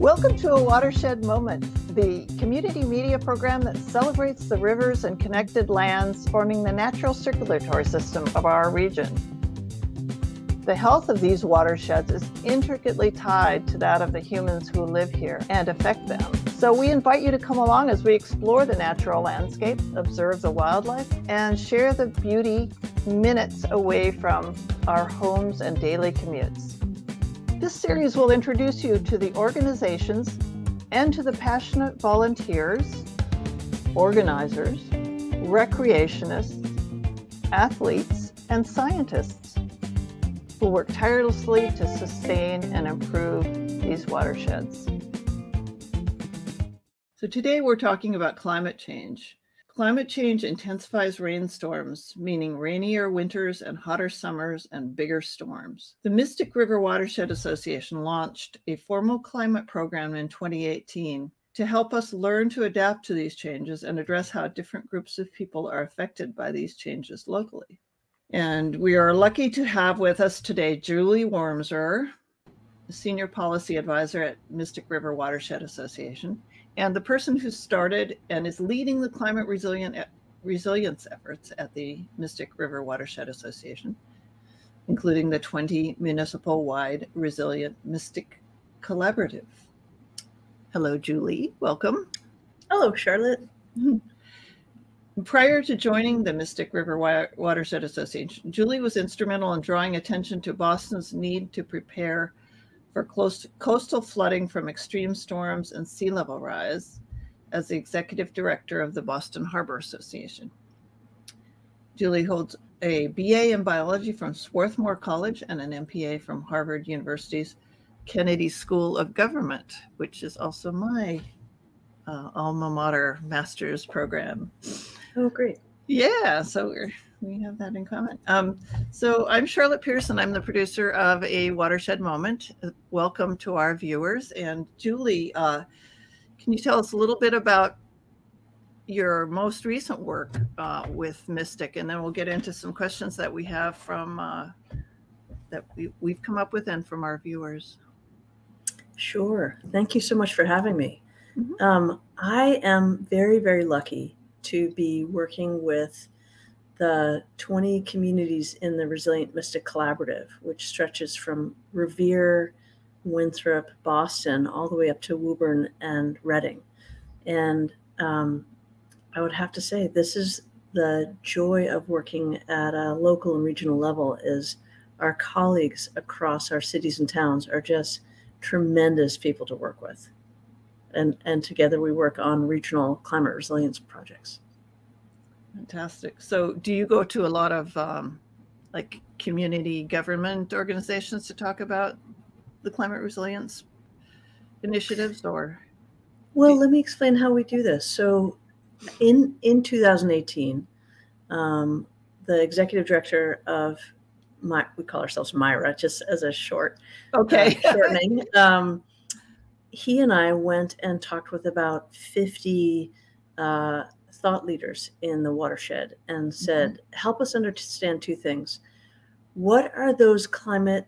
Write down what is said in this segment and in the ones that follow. Welcome to A Watershed Moment, the community media program that celebrates the rivers and connected lands forming the natural circulatory system of our region. The health of these watersheds is intricately tied to that of the humans who live here and affect them. So we invite you to come along as we explore the natural landscape, observe the wildlife, and share the beauty minutes away from our homes and daily commutes. This series will introduce you to the organizations and to the passionate volunteers, organizers, recreationists, athletes, and scientists who work tirelessly to sustain and improve these watersheds. So today we're talking about climate change. Climate change intensifies rainstorms, meaning rainier winters and hotter summers and bigger storms. The Mystic River Watershed Association launched a formal climate program in 2018 to help us learn to adapt to these changes and address how different groups of people are affected by these changes locally. And we are lucky to have with us today Julie Wormser, the Senior Policy Advisor at Mystic River Watershed Association, and the person who started and is leading the climate resilience efforts at the Mystic River Watershed Association, including the 20 municipal-wide Resilient Mystic Collaborative. Hello, Julie. Welcome. Hello, Charlotte. Prior to joining the Mystic River Watershed Association, Julie was instrumental in drawing attention to Boston's need to prepare for coastal flooding from extreme storms and sea level rise as the executive director of the Boston Harbor Association. Julie holds a BA in biology from Swarthmore College and an MPA from Harvard University's Kennedy School of Government, which is also my alma mater master's program. Oh, great. Yeah, so we have that in common. So I'm Charlotte Pearson. I'm the producer of A Watershed Moment. Welcome to our viewers. And Julie, can you tell us a little bit about your most recent work with Mystic? And then we'll get into some questions that we have from that we've come up with and from our viewers. Sure. Thank you so much for having me. Mm-hmm. I am very, very lucky to be working with the 20 communities in the Resilient Mystic Collaborative, which stretches from Revere, Winthrop, Boston, all the way up to Woburn and Reading. And I would have to say, this is the joy of working at a local and regional level, is our colleagues across our cities and towns are just tremendous people to work with. And together we work on regional climate resilience projects. Fantastic. So do you go to a lot of like community government organizations to talk about the climate resilience initiatives, or? Well, let me explain how we do this. So in 2018, the executive director of, we call ourselves Myra, just as a short shortening, he and I went and talked with about 50 thought leaders in the watershed and said, help us understand two things. What are those climate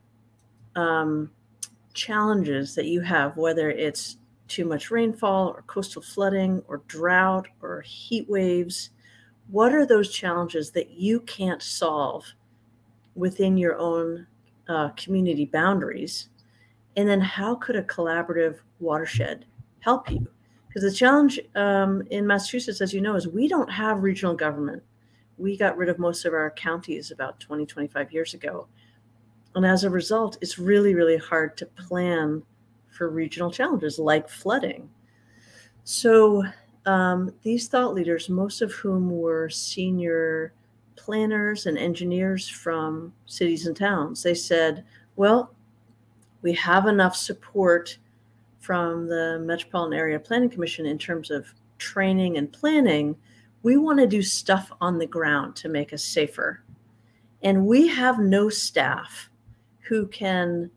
challenges that you have, whether it's too much rainfall or coastal flooding or drought or heat waves? What are those challenges that you can't solve within your own community boundaries? And then how could a collaborative watershed help you? Because the challenge in Massachusetts, as you know, is we don't have regional government. We got rid of most of our counties about 20, 25 years ago. And as a result, it's really, really hard to plan for regional challenges like flooding. So these thought leaders, most of whom were senior planners and engineers from cities and towns, they said, well, we have enough support from the Metropolitan Area Planning Commission in terms of training and planning. We want to do stuff on the ground to make us safer. And we have no staff who can,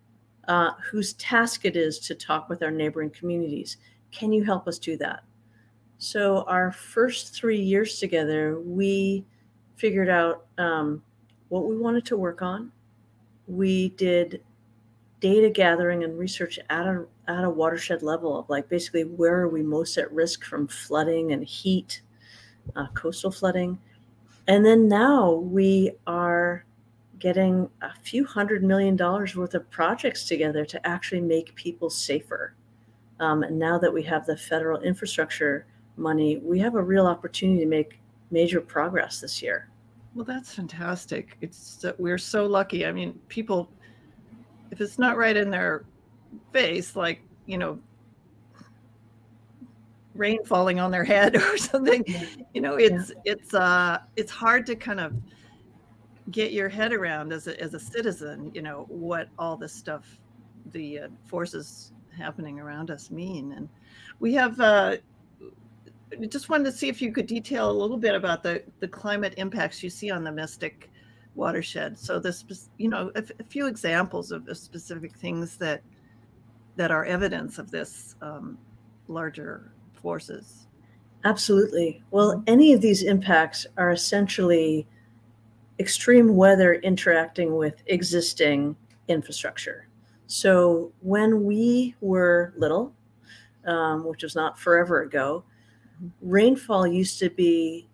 whose task it is to talk with our neighboring communities. Can you help us do that? So our first 3 years together, we figured out what we wanted to work on. We did data gathering and research at a watershed level of like basically where are we most at risk from flooding and heat, coastal flooding. And then now we are getting a few $100 million worth of projects together to actually make people safer. And now that we have the federal infrastructure money, we have a real opportunity to make major progress this year. Well, that's fantastic. It's we're so lucky. I mean, people, if it's not right in their face, like, you know, rain falling on their head or something, you know, it's hard to kind of get your head around as a citizen, you know, what all this stuff, the forces happening around us mean. And we have, just wanted to see if you could detail a little bit about the climate impacts you see on the Mystic watershed. So this, you know, a few examples of the specific things that are evidence of this larger forces. Absolutely. Well, any of these impacts are essentially extreme weather interacting with existing infrastructure. So when we were little, which was not forever ago, rainfall used to be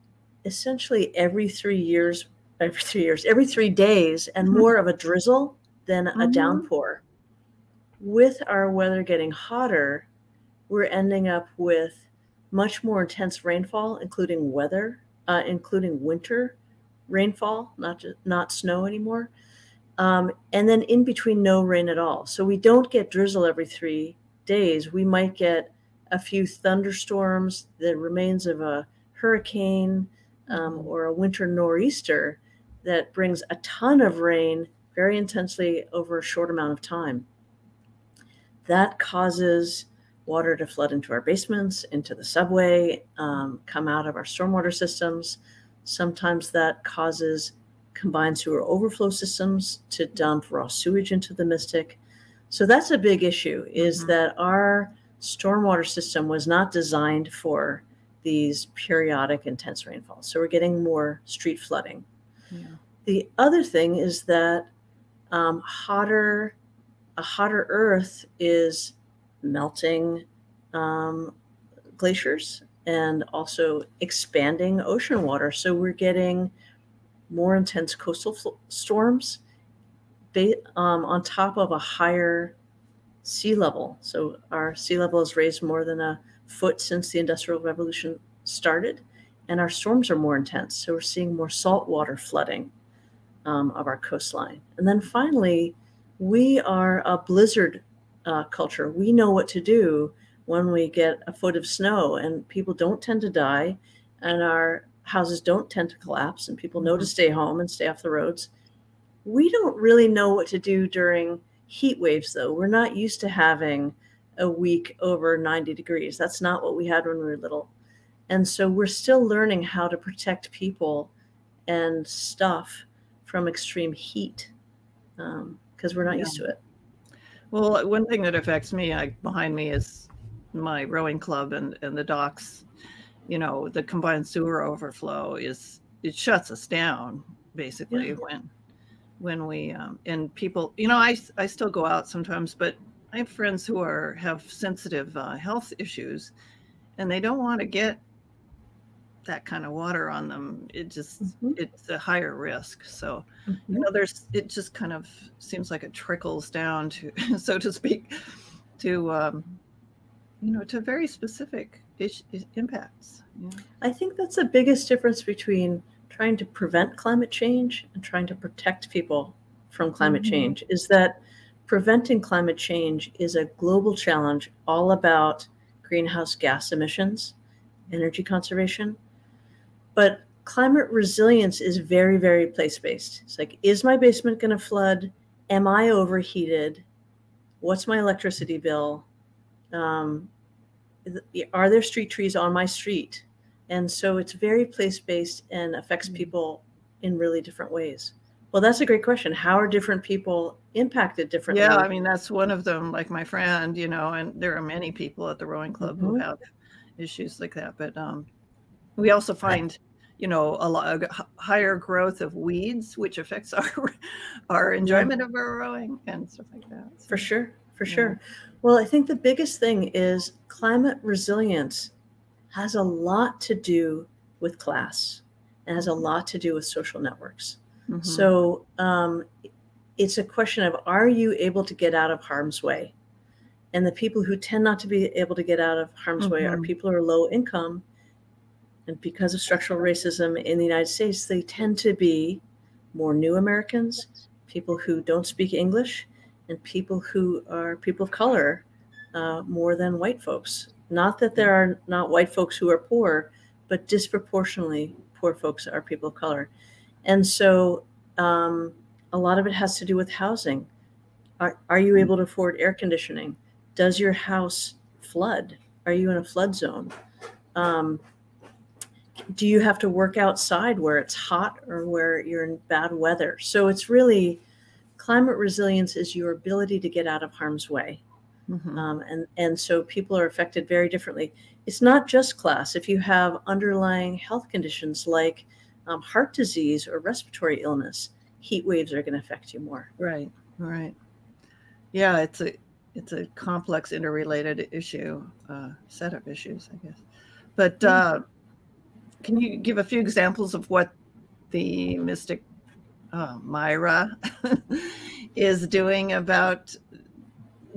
essentially every 3 days, and more of a drizzle than a downpour. With our weather getting hotter, we're ending up with much more intense rainfall, including weather, including winter rainfall, not snow anymore. And then in between, no rain at all. So we don't get drizzle every 3 days. We might get a few thunderstorms, the remains of a hurricane or a winter nor'easter that brings a ton of rain very intensely over a short amount of time. That causes water to flood into our basements, into the subway, come out of our stormwater systems. Sometimes that causes combined sewer overflow systems to dump raw sewage into the Mystic. So that's a big issue, is that our stormwater system was not designed for these periodic intense rainfalls. So we're getting more street flooding. Yeah. The other thing is that a hotter earth is melting glaciers and also expanding ocean water. So we're getting more intense coastal storms on top of a higher sea level. So our sea level has raised more than a foot since the Industrial Revolution started, and our storms are more intense. So we're seeing more saltwater flooding of our coastline. And then finally, we are a blizzard culture. We know what to do when we get a foot of snow, and people don't tend to die, and our houses don't tend to collapse, and people know to stay home and stay off the roads. We don't really know what to do during heat waves, though. We're not used to having a week over 90 degrees. That's not what we had when we were little. And so we're still learning how to protect people and stuff from extreme heat because we're not used to it. Well, one thing that affects me, behind me is my rowing club and the docks. You know, the combined sewer overflow it shuts us down basically when we and people, you know, I still go out sometimes, but I have friends who have sensitive health issues, and they don't want to get that kind of water on them. It just it's a higher risk. So you know, it just kind of seems like it trickles down to, so to speak, to you know, to very specific impacts. Yeah. I think that's the biggest difference between trying to prevent climate change and trying to protect people from climate change, is that preventing climate change is a global challenge all about greenhouse gas emissions, energy conservation. But climate resilience is very, very place-based. It's like, is my basement going to flood? Am I overheated? What's my electricity bill? Are there street trees on my street? And so it's very place-based and affects people in really different ways. Well, that's a great question. How are different people impacted differently? Yeah, I mean, that's one of them, like my friend, you know, and there are many people at the rowing club who have issues like that. But we also find, you know, a higher growth of weeds, which affects our enjoyment of our rowing and stuff like that. So, for sure, for sure. Well, I think the biggest thing is climate resilience has a lot to do with class and has a lot to do with social networks. Mm-hmm. So it's a question of, are you able to get out of harm's way? And the people who tend not to be able to get out of harm's mm-hmm. way are people who are low income. And because of structural racism in the United States, they tend to be more new Americans, people who don't speak English, and people who are people of color more than white folks. Not that there are not white folks who are poor, but disproportionately poor folks are people of color. And so a lot of it has to do with housing. Are you able to afford air conditioning? Does your house flood? Are you in a flood zone? Do you have to work outside where it's hot or where you're in bad weather? So it's really, climate resilience is your ability to get out of harm's way. Mm-hmm. And so people are affected very differently. It's not just class. If you have underlying health conditions like heart disease or respiratory illness, heat waves are going to affect you more. Right. Right. Yeah. It's a complex interrelated issue, set of issues, I guess. But, can you give a few examples of what the Mystic Myra is doing about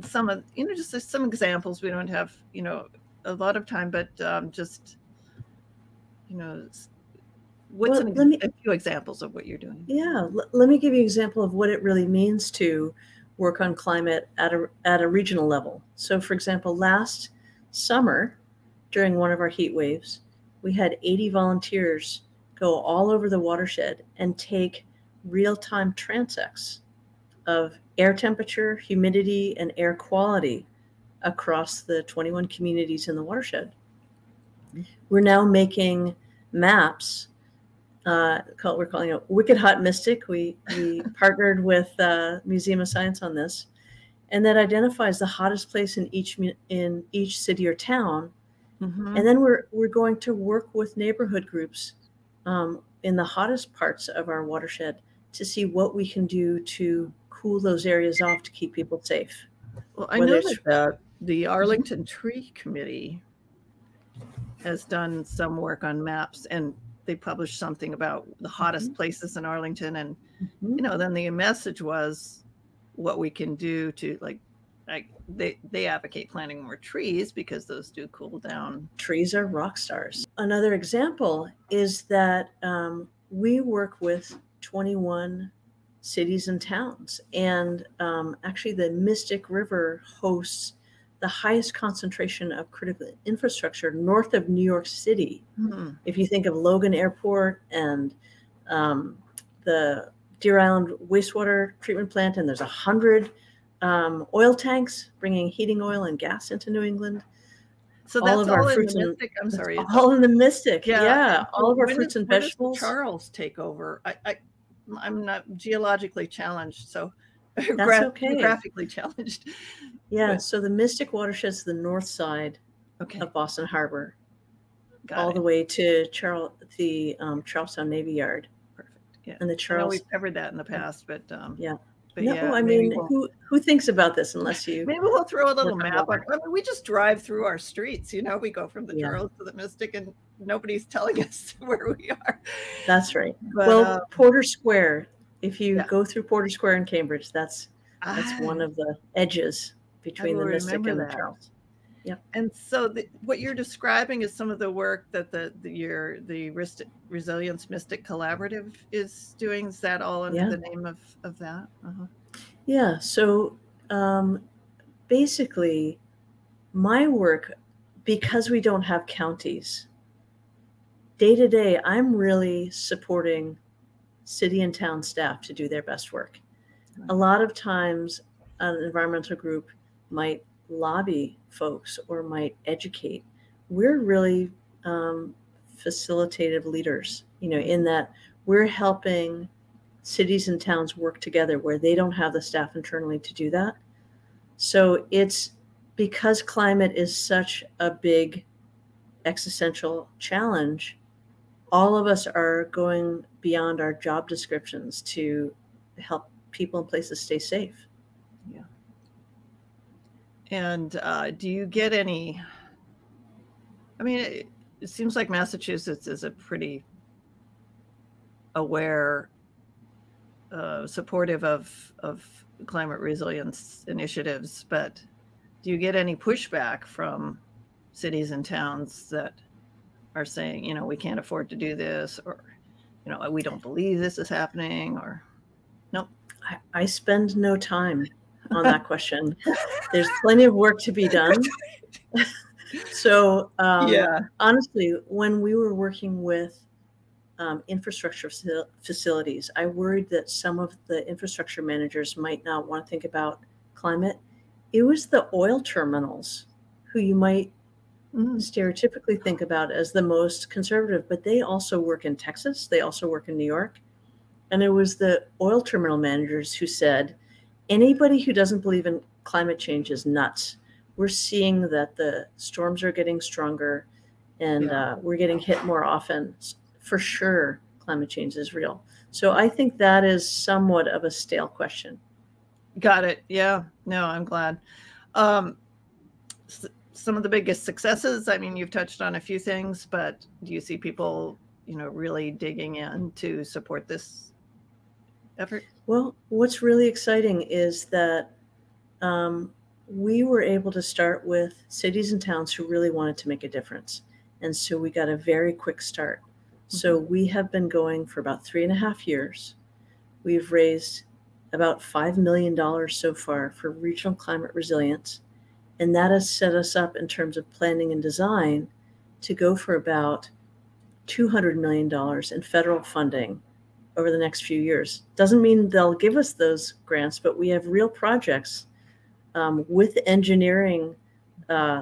some of, you know, just some examples? We don't have, you know, a lot of time, but just, you know, what's a few examples of what you're doing? Yeah, let me give you an example of what it really means to work on climate at a regional level. So, for example, last summer during one of our heat waves, we had 80 volunteers go all over the watershed and take real-time transects of air temperature, humidity, and air quality across the 21 communities in the watershed. We're now making maps. We're calling it Wicked Hot Mystic. We partnered with Museum of Science on this, and that identifies the hottest place in each city or town. Mm-hmm. And then we're going to work with neighborhood groups in the hottest parts of our watershed to see what we can do to cool those areas off to keep people safe. Well, I know that the Arlington Tree Committee has done some work on maps, and they published something about the hottest mm-hmm. places in Arlington. And, mm-hmm. you know, then the message was what we can do to, like they advocate planting more trees because those do cool down. Trees are rock stars. Another example is that we work with 21 cities and towns, and actually the Mystic River hosts the highest concentration of critical infrastructure north of New York City. Mm-hmm. If you think of Logan Airport and the Deer Island wastewater treatment plant, and there's 100 oil tanks bringing heating oil and gas into New England. So that's all of our fruits and vegetables. I'm sorry, all in the Mystic. Yeah, all of our fruits and vegetables. Charles take over. I'm not geologically challenged, so graphically challenged. Yeah. But, so the Mystic watershed's the north side of Boston Harbor, all the way to Charlestown Navy Yard. Perfect. Yeah. And the Charles. I know we've covered that in the past, but yeah. But no, yeah, I mean, we'll, who thinks about this unless you? Maybe we'll throw a little map. I mean, we just drive through our streets. You know, we go from the Charles to the Mystic, and nobody's telling us where we are. That's right. But, well, Porter Square. If you go through Porter Square in Cambridge, that's one of the edges between the Mystic and the Charles. Yeah. And so what you're describing is some of the work that the Resilience Mystic Collaborative is doing. Is that all under the name of that? Uh-huh. Yeah. So basically, my work, because we don't have counties, day to day, I'm really supporting city and town staff to do their best work. Right. A lot of times, an environmental group might lobby folks or might educate. We're really facilitative leaders, you know, in that we're helping cities and towns work together where they don't have the staff internally to do that. So it's because climate is such a big existential challenge, all of us are going beyond our job descriptions to help people and places stay safe. Yeah. And do you get any, I mean, it seems like Massachusetts is a pretty aware, supportive of climate resilience initiatives, but do you get any pushback from cities and towns that are saying, you know, we can't afford to do this, or, you know, we don't believe this is happening, or nope? I spend no time on that question. There's plenty of work to be done. So yeah. Honestly, when we were working with infrastructure facilities, I worried that some of the infrastructure managers might not want to think about climate. It was the oil terminals who you might stereotypically think about as the most conservative, but they also work in Texas. They also work in New York. And it was the oil terminal managers who said, anybody who doesn't believe in climate change is nuts. We're seeing that the storms are getting stronger and we're getting hit more often. For sure, climate change is real. So I think that is somewhat of a stale question. Got it. Yeah. No, I'm glad. Some of the biggest successes, I mean, you've touched on a few things, but do you see people, you know, really digging in to support this effort? Well, what's really exciting is that we were able to start with cities and towns who really wanted to make a difference. And so we got a very quick start. Mm-hmm. So we have been going for about 3.5 years. We've raised about $5 million so far for regional climate resilience. And that has set us up in terms of planning and design to go for about $200 million in federal funding over the next few years. Doesn't mean they'll give us those grants, but we have real projects with engineering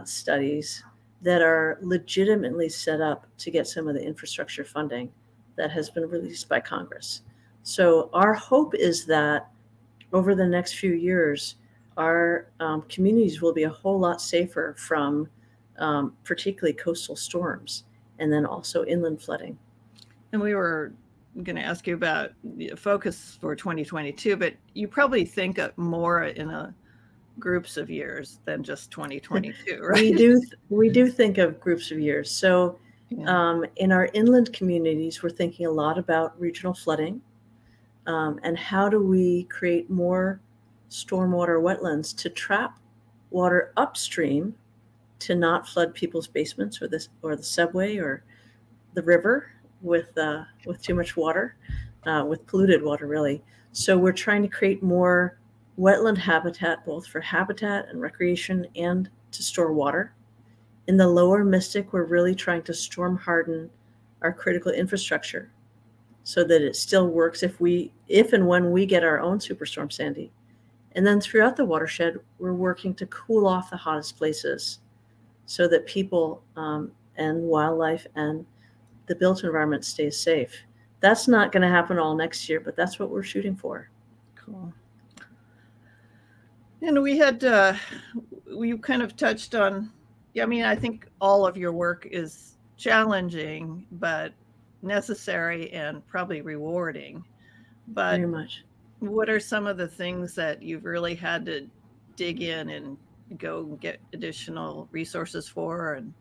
studies that are legitimately set up to get some of the infrastructure funding that has been released by Congress. So our hope is that over the next few years, our communities will be a whole lot safer from particularly coastal storms and then also inland flooding. And we were going to ask you about the focus for 2022, but you probably think more in groups of years than just 2022, right? we do think of groups of years. So in our inland communities, we're thinking a lot about regional flooding and how do we create more stormwater wetlands to trap water upstream to not flood people's basements or this or the subway or the river with too much water, with polluted water really. So we're trying to create more wetland habitat, both for habitat and recreation and to store water. In the lower Mystic, we're really trying to storm harden our critical infrastructure so that it still works if and when we get our own Superstorm Sandy. And then throughout the watershed, we're working to cool off the hottest places so that people and wildlife and the built environment stays safe. That's not going to happen all next year, but that's what we're shooting for. Cool. And we had, we kind of touched on, I mean, I think all of your work is challenging, but necessary and probably rewarding. But very much. What are some of the things that you've really had to dig in and go get additional resources for and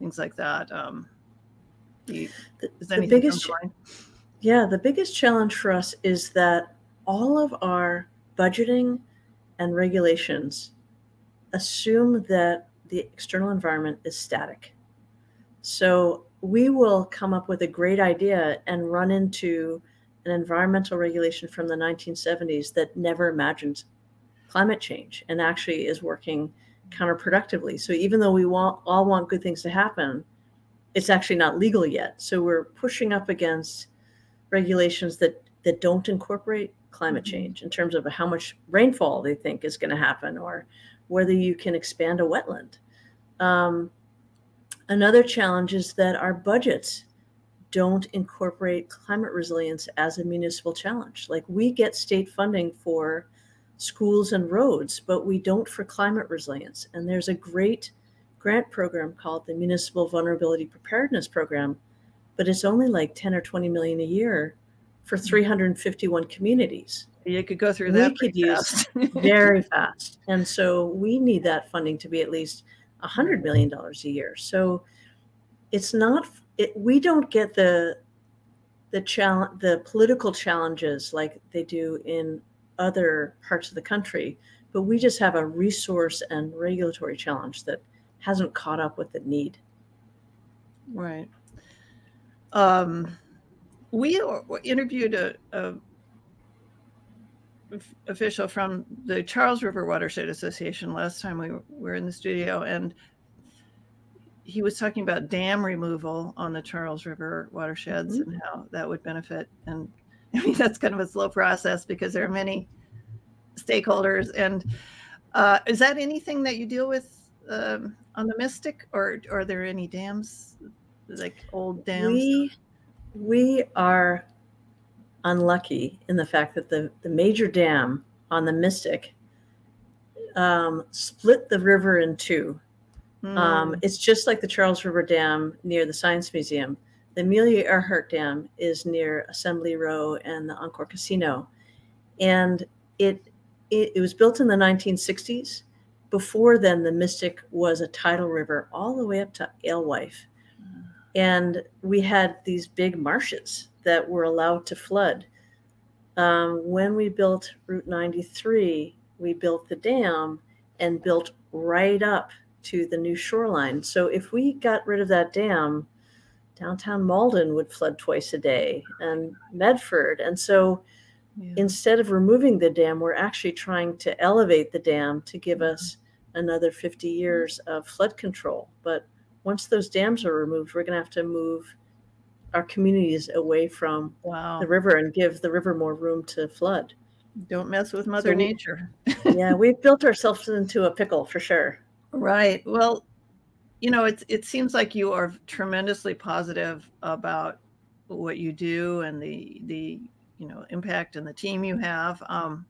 things like that? The biggest challenge for us is that all of our budgeting and regulations assume that the external environment is static. So we will come up with a great idea and run into an environmental regulation from the 1970s that never imagined climate change and actually is working counterproductively. So even though we all want good things to happen, it's actually not legal yet. So we're pushing up against regulations that don't incorporate climate change in terms of how much rainfall they think is going to happen or whether you can expand a wetland. Another challenge is that our budgets don't incorporate climate resilience as a municipal challenge. Like we get state funding for schools and roads, but we don't for climate resilience. And there's a great grant program called the Municipal Vulnerability Preparedness Program, but it's only like 10 or 20 million a year for 351 communities. You could go through that pretty fast. Very fast. And so we need that funding to be at least $100 million a year. So it's not, we don't get the political challenges like they do in other parts of the country, but we just have a resource and regulatory challenge that hasn't caught up with the need. Right. We interviewed a official from the Charles River Watershed Association last time we were in the studio, and he was talking about dam removal on the Charles River watersheds and how that would benefit. And I mean, that's kind of a slow process because there are many stakeholders. And is that anything that you deal with on the Mystic, or are there any dams, like old dams? We are unlucky in the fact that the major dam on the Mystic split the river in two. It's just like the Charles River Dam near the Science Museum. The Amelia Earhart Dam is near Assembly Row and the Encore Casino. And it was built in the 1960s. Before then, the Mystic was a tidal river all the way up to Alewife. And we had these big marshes that were allowed to flood. When we built Route 93, we built the dam and built right up to the new shoreline. So if we got rid of that dam, downtown Malden would flood twice a day, and Medford. And so instead of removing the dam, we're actually trying to elevate the dam to give us another 50 years of flood control. But once those dams are removed, we're going to have to move our communities away from the river and give the river more room to flood. Don't mess with Mother Nature. Yeah, we've built ourselves into a pickle for sure. Right. Well, you know, it seems like you are tremendously positive about what you do and the you know, impact and the team you have. Do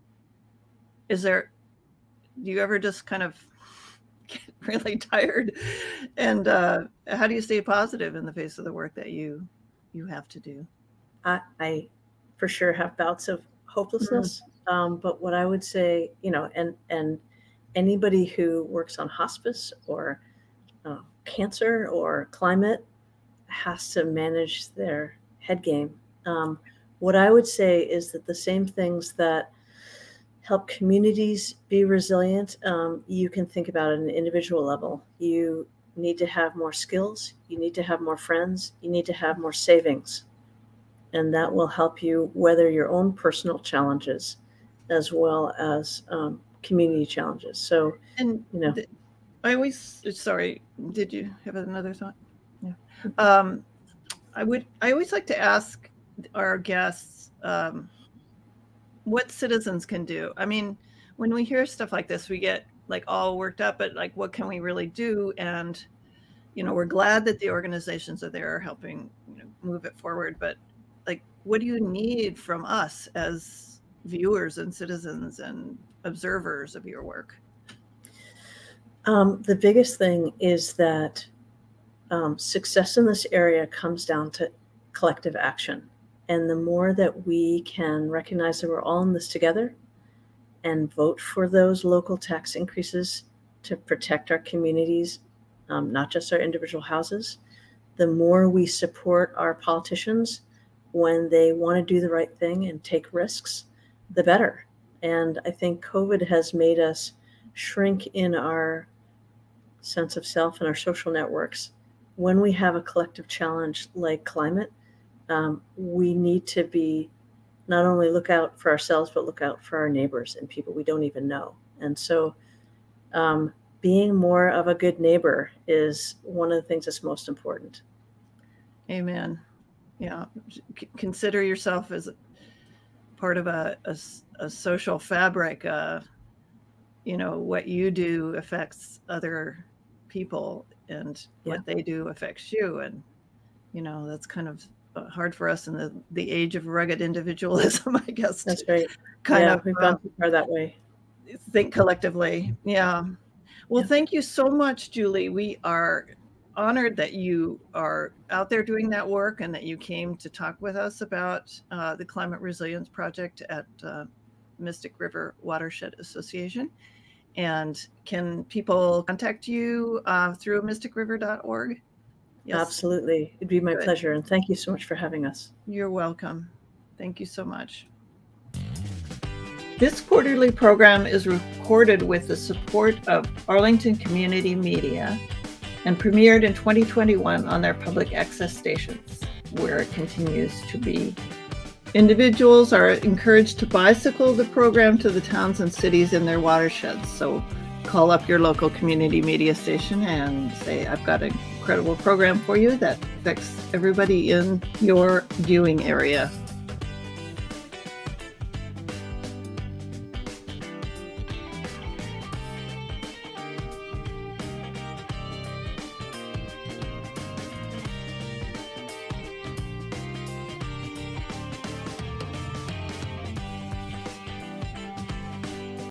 you ever just kind of get really tired? And how do you stay positive in the face of the work that you have to do? I for sure have bouts of hopelessness. But what I would say, you know, and anybody who works on hospice or cancer or climate has to manage their head game. What I would say is that the same things that help communities be resilient, you can think about at an individual level. You need to have more skills. You need to have more friends. You need to have more savings. And that will help you weather your own personal challenges as well as community challenges. So, and you know, sorry, did you have another thought? Yeah. I always like to ask our guests what citizens can do. I mean, when we hear stuff like this, we get like all worked up at like, what can we really do? And, you know, we're glad that the organizations are there helping, you know, move it forward, but like, what do you need from us as viewers and citizens and observers of your work? The biggest thing is that success in this area comes down to collective action. And the more that we can recognize that we're all in this together and vote for those local tax increases to protect our communities, not just our individual houses, the more we support our politicians when they want to do the right thing and take risks, the better. And I think COVID has made us shrink in our sense of self and our social networks. When we have a collective challenge like climate, we need to be not only look out for ourselves, but look out for our neighbors and people we don't even know. And so being more of a good neighbor is one of the things that's most important. Amen. Yeah. Consider yourself as part of a social fabric. You know, what you do affects other people, and what they do affects you. And, you know, that's kind of hard for us in the age of rugged individualism, I guess. That's right. Kind of we've gone too far that way. Think collectively. Yeah. Well, thank you so much, Julie. We are honored that you are out there doing that work and that you came to talk with us about the Climate Resilience Project at Mystic River Watershed Association. And can people contact you through mysticriver.org? Yes. Absolutely. It'd be my pleasure. And thank you so much for having us. You're welcome. Thank you so much. This quarterly program is recorded with the support of Arlington Community Media and premiered in 2021 on their public access stations, where it continues to be. Individuals are encouraged to bicycle the program to the towns and cities in their watersheds. So call up your local community media station and say, I've got an incredible program for you that affects everybody in your viewing area.